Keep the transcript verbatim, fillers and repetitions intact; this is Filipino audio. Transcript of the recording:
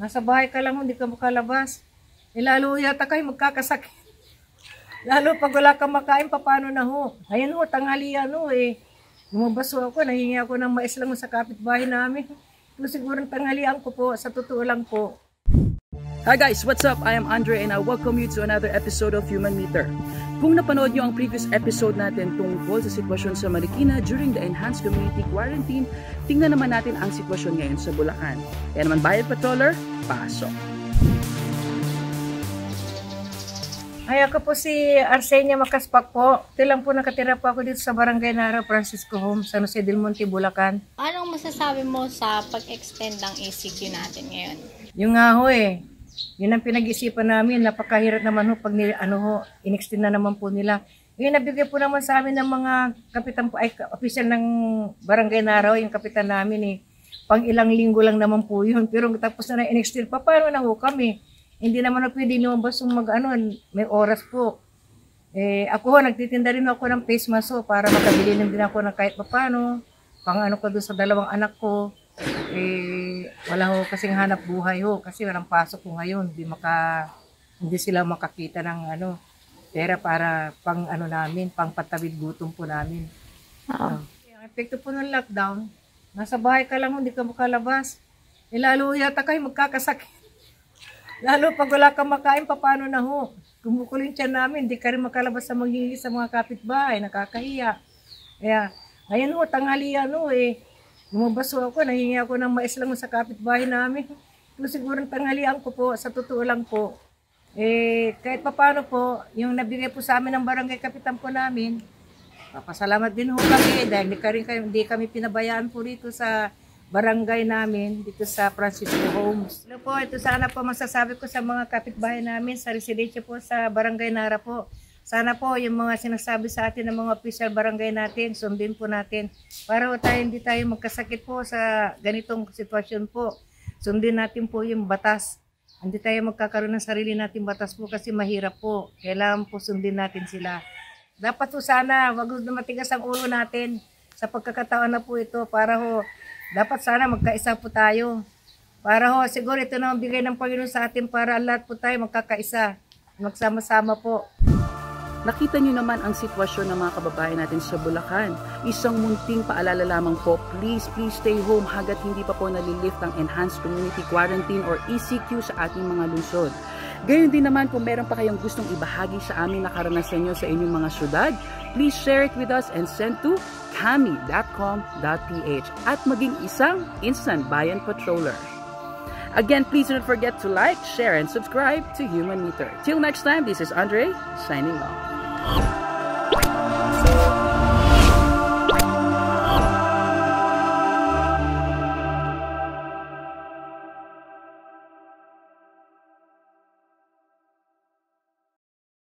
Nasa bahay ka lang, hindi ka makalabas. Eh, lalo yata kayo magkakasakit. Lalo pag wala kang makain, paano na ho? Ayan ho, tanghali yan ho eh. Lumabas ho ako, nahingi ako ng mais lang sa kapitbahay namin. Pero siguro tanghalian ko po, sa totoo lang po. Hi guys, what's up? I am Andre and I welcome you to another episode of Human Meter. Kung napanood nyo ang previous episode natin tungkol sa sitwasyon sa Marikina during the enhanced community quarantine, tingnan naman natin ang sitwasyon ngayon sa Bulacan. Kaya naman Bayad Patroller, pasok! Ay, ako po si Arsenia Macaspac po. Ito lang po, nakatira po ako dito sa Barangay Narra, Francisco Home, sa Nosedilmonte, Bulacan. Anong masasabi mo sa pag-extend ng E C Q natin ngayon? Yung nga ho eh. Yun ang pinag-isipan namin, napakahirap naman ho pag nila, ano ho, in-extend na naman po nila. Yun, nabigay po naman sa amin ng mga kapitan po, ay, official ng Barangay Narra, yung kapitan namin eh. Pang ilang linggo lang naman po yun, pero tapos na na in-extend pa, paano na ho kami? Hindi naman ho pwede lumabas yung mag, ano, may oras po. Eh, ako ho, nagtitinda rin ako ng face mask ho, para makabili din ako ng kahit papano, pang ano ko doon sa dalawang anak ko. Eh, wala ho kasing hanap buhay ho kasi walang pasok ko ngayon, hindi maka hindi sila makakita ng ano pera para pang ano namin, pang patawid gutom po namin. Uh-huh. Okay, ang epekto po ng lockdown, nasa bahay ka lang, hindi ka makalabas. Eh, lalo yata kayo magkakasakit. Lalo pag wala kang makain, paano na ho? Kumukulong tiyan namin, hindi ka rin makalabas sa manghingi sa mga kapitbahay, nakakahiya. Kaya, ngayon ho, tanghalian ho eh. Lumabas ho ako, nahingi ako ng mais lang sa kapitbahay namin. Pero siguro tanghalian ko po, sa totoo lang po. Eh, kahit papano po, yung nabigay po sa amin ng barangay kapitan po namin, papasalamat din ho kami dahil hindi kami, hindi kami pinabayaan po rito sa barangay namin, dito sa Francisco Homes. Hello po, ito sana po masasabi ko sa mga kapitbahay namin, sa residensya po sa Barangay Narra po. Sana po yung mga sinasabi sa atin ng mga official barangay natin, sundin po natin. Para tayo, hindi tayo magkasakit po sa ganitong sitwasyon po. Sundin natin po yung batas. Hindi tayo magkakaroon ng sarili natin batas po kasi mahirap po. Kailangan po sundin natin sila. Dapat po sana, wag na matigas ang ulo natin sa pagkakataon na po ito. Para ho, dapat sana magkaisa po tayo. Para ho, siguro ito na ang bigay ng Panginoon sa atin para lahat po tayo magkakaisa. Magsama-sama po. Nakita nyo naman ang sitwasyon ng mga kababayan natin sa Bulacan. Isang munting paalala lamang po, please, please stay home hanggat hindi pa po nalilift ang Enhanced Community Quarantine or E C Q sa ating mga lungsod. Gayon din naman kung meron pa kayong gustong ibahagi sa amin na karanasan nyo sa inyong mga syudad, please share it with us and send to kami dot com dot p h at maging isang Instant Bayan Patroller. Again, please don't forget to like, share, and subscribe to Human Meter. Till next time, this is Andre, signing off.